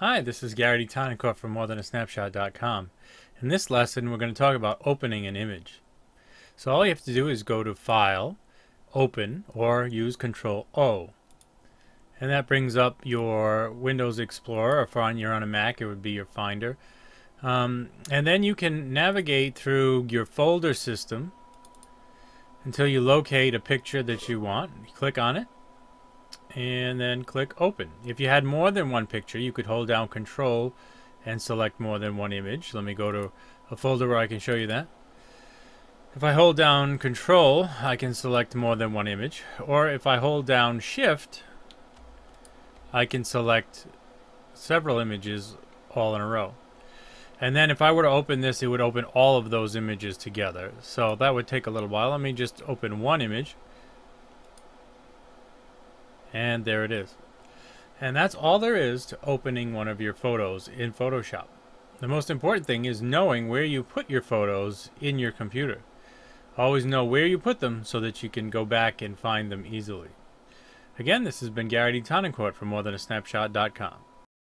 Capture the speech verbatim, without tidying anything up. Hi, this is Gary D. Tonnencourt from more than a snapshot dot com. In this lesson, we're going to talk about opening an image. So all you have to do is go to File, Open, or use Control O. And that brings up your Windows Explorer. If you're on a Mac, it would be your Finder. Um, and then you can navigate through your folder system until you locate a picture that you want. You click on it and then click Open. If you had more than one picture, you could hold down Control and select more than one image. Let me go to a folder where I can show you that. If I hold down Control, I can select more than one image, or if I hold down Shift, I can select several images all in a row. And then if I were to open this, it would open all of those images together. So that would take a little while. Let me just open one image. And there it is. And that's all there is to opening one of your photos in Photoshop. The most important thing is knowing where you put your photos in your computer. Always know where you put them so that you can go back and find them easily. Again, this has been Gary D. Tonnencourt from more than a snapshot dot com.